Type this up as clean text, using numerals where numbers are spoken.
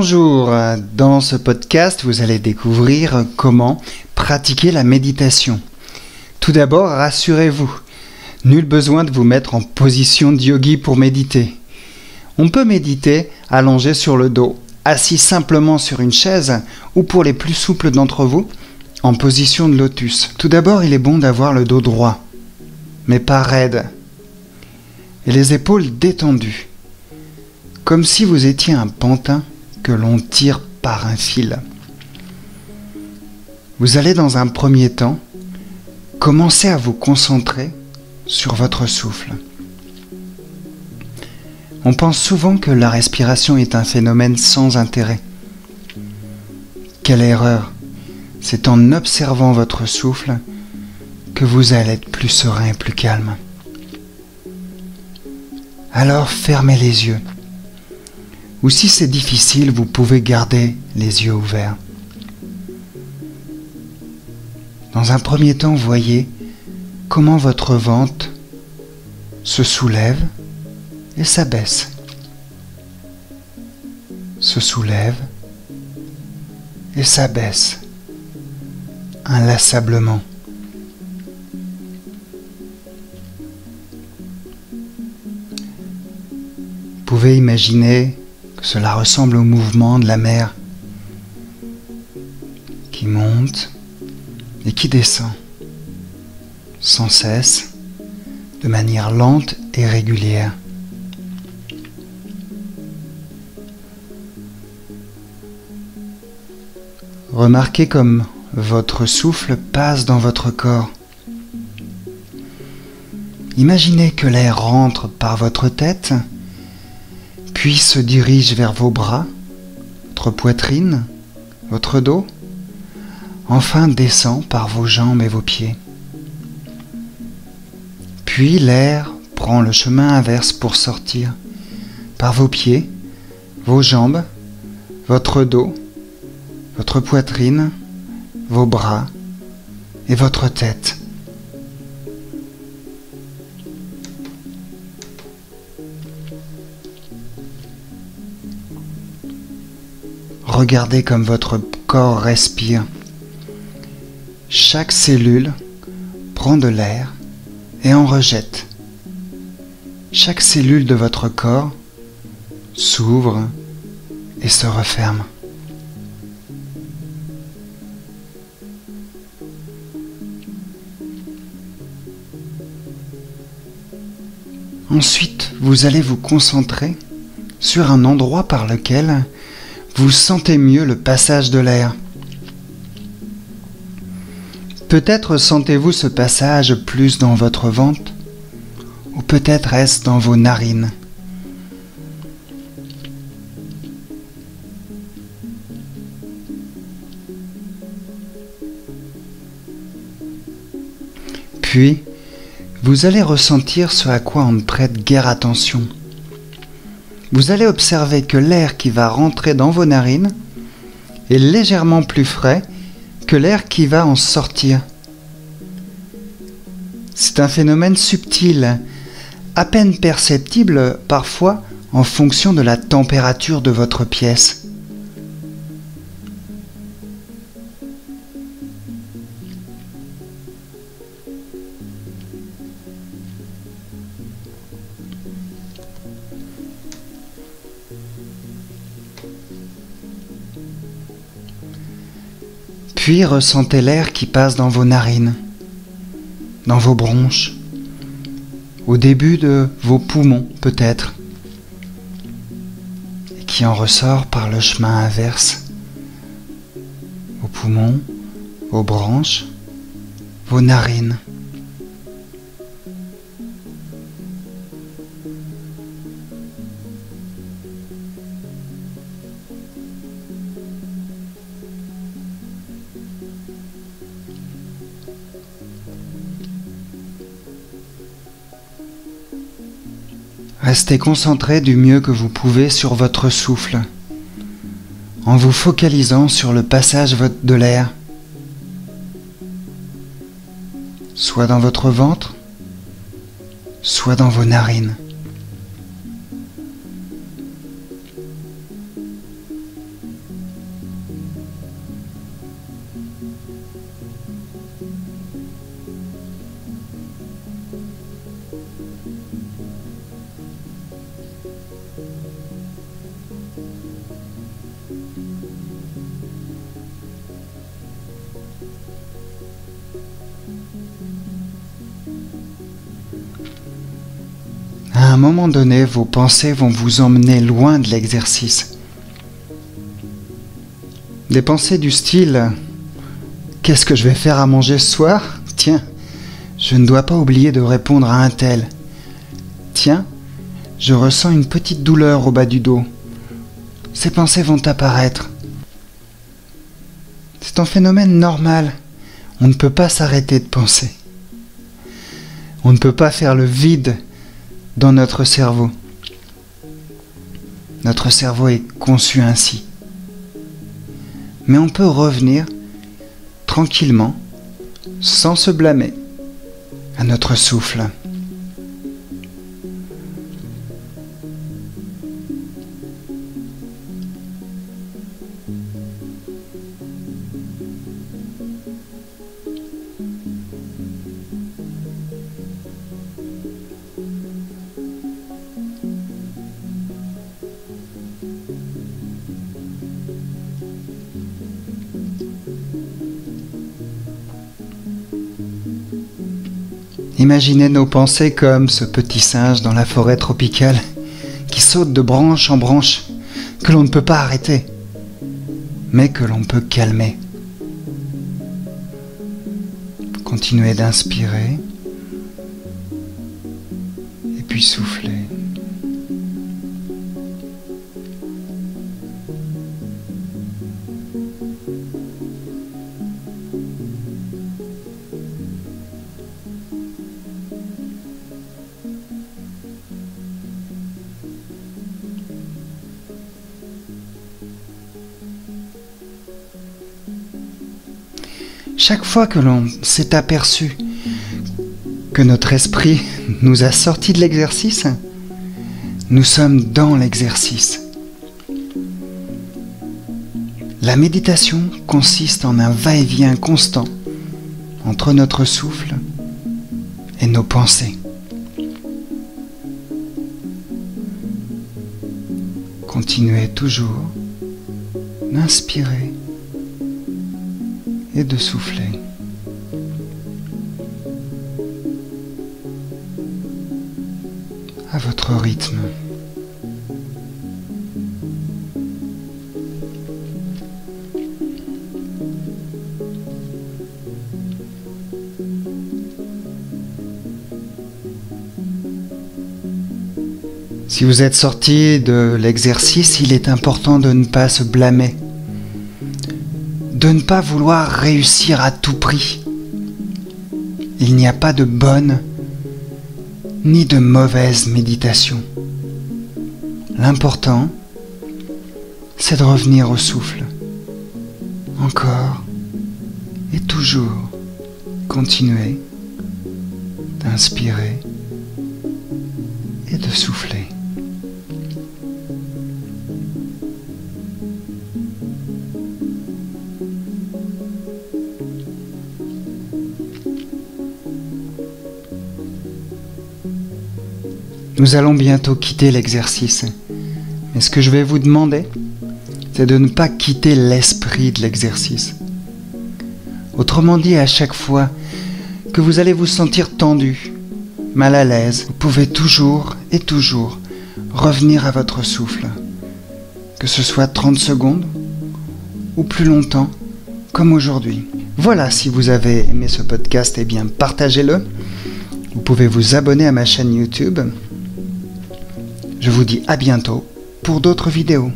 Bonjour, dans ce podcast, vous allez découvrir comment pratiquer la méditation. Tout d'abord, rassurez-vous, nul besoin de vous mettre en position de yogi pour méditer. On peut méditer allongé sur le dos, assis simplement sur une chaise ou pour les plus souples d'entre vous, en position de lotus. Tout d'abord, il est bon d'avoir le dos droit, mais pas raide, et les épaules détendues, comme si vous étiez un pantin que l'on tire par un fil. Vous allez dans un premier temps commencer à vous concentrer sur votre souffle. On pense souvent que la respiration est un phénomène sans intérêt. Quelle erreur! C'est en observant votre souffle que vous allez être plus serein et plus calme. Alors fermez les yeux. Ou si c'est difficile, vous pouvez garder les yeux ouverts. Dans un premier temps, voyez comment votre ventre se soulève et s'abaisse. Se soulève et s'abaisse. Inlassablement. Vous pouvez imaginer que cela ressemble au mouvement de la mer qui monte et qui descend sans cesse, de manière lente et régulière. Remarquez comme votre souffle passe dans votre corps. Imaginez que l'air rentre par votre tête, puis se dirige vers vos bras, votre poitrine, votre dos, enfin descend par vos jambes et vos pieds. Puis l'air prend le chemin inverse pour sortir par vos pieds, vos jambes, votre dos, votre poitrine, vos bras et votre tête. Regardez comme votre corps respire. Chaque cellule prend de l'air et en rejette. Chaque cellule de votre corps s'ouvre et se referme. Ensuite, vous allez vous concentrer sur un endroit par lequel vous sentez mieux le passage de l'air. Peut-être sentez-vous ce passage plus dans votre ventre, ou peut-être est-ce dans vos narines. Puis, vous allez ressentir ce à quoi on ne prête guère attention. Vous allez observer que l'air qui va rentrer dans vos narines est légèrement plus frais que l'air qui va en sortir. C'est un phénomène subtil, à peine perceptible parfois en fonction de la température de votre pièce. Puis ressentez l'air qui passe dans vos narines, dans vos bronches, au début de vos poumons peut-être, et qui en ressort par le chemin inverse, aux poumons, aux branches, vos narines. Restez concentré du mieux que vous pouvez sur votre souffle, en vous focalisant sur le passage de l'air, soit dans votre ventre, soit dans vos narines. À un moment donné, vos pensées vont vous emmener loin de l'exercice. Des pensées du style « Qu'est-ce que je vais faire à manger ce soir ? Tiens, je ne dois pas oublier de répondre à un tel. Tiens, je ressens une petite douleur au bas du dos. » Ces pensées vont apparaître. C'est un phénomène normal. On ne peut pas s'arrêter de penser. On ne peut pas faire le vide dans notre cerveau. Notre cerveau est conçu ainsi. Mais on peut revenir tranquillement, sans se blâmer, à notre souffle. Imaginez nos pensées comme ce petit singe dans la forêt tropicale qui saute de branche en branche, que l'on ne peut pas arrêter, mais que l'on peut calmer. Continuez d'inspirer et puis souffler. Chaque fois que l'on s'est aperçu que notre esprit nous a sortis de l'exercice, nous sommes dans l'exercice. La méditation consiste en un va-et-vient constant entre notre souffle et nos pensées. Continuez toujours d'inspirer et de souffler. À votre rythme. Si vous êtes sorti de l'exercice, il est important de ne pas se blâmer. De ne pas vouloir réussir à tout prix. Il n'y a pas de bonne ni de mauvaise méditation. L'important, c'est de revenir au souffle. Encore et toujours, continuer d'inspirer et de souffler. Nous allons bientôt quitter l'exercice, mais ce que je vais vous demander, c'est de ne pas quitter l'esprit de l'exercice. Autrement dit, à chaque fois que vous allez vous sentir tendu, mal à l'aise, vous pouvez toujours et toujours revenir à votre souffle, que ce soit 30 secondes ou plus longtemps, comme aujourd'hui. Voilà, si vous avez aimé ce podcast, eh bien partagez-le. Vous pouvez vous abonner à ma chaîne YouTube. Je vous dis à bientôt pour d'autres vidéos.